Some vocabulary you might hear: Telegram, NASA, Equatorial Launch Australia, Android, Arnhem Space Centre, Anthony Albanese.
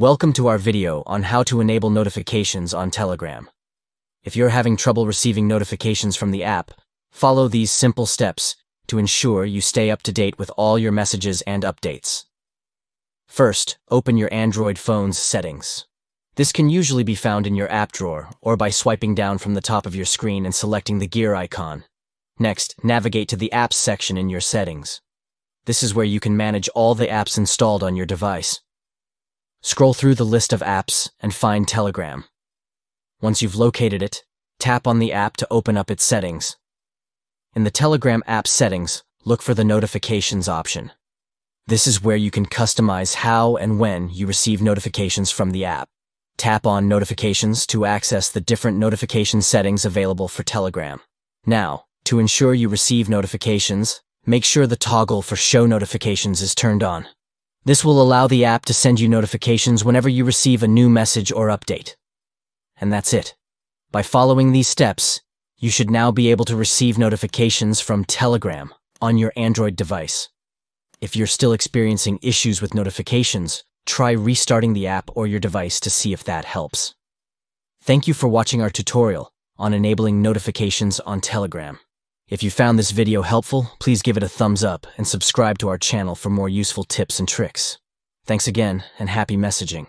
Welcome to our video on how to enable notifications on Telegram. If you're having trouble receiving notifications from the app, follow these simple steps to ensure you stay up to date with all your messages and updates. First, open your Android phone's settings. This can usually be found in your app drawer or by swiping down from the top of your screen and selecting the gear icon. Next, navigate to the apps section in your settings. This is where you can manage all the apps installed on your device. Scroll through the list of apps and find Telegram. Once you've located it, tap on the app to open up its settings. In the Telegram app settings, look for the notifications option. This is where you can customize how and when you receive notifications from the app. Tap on Notifications to access the different notification settings available for Telegram. Now, to ensure you receive notifications, make sure the toggle for Show Notifications is turned on. This will allow the app to send you notifications whenever you receive a new message or update. And that's it. By following these steps, you should now be able to receive notifications from Telegram on your Android device. If you're still experiencing issues with notifications, try restarting the app or your device to see if that helps. Thank you for watching our tutorial on enabling notifications on Telegram. If you found this video helpful, please give it a thumbs up and subscribe to our channel for more useful tips and tricks. Thanks again, and happy messaging.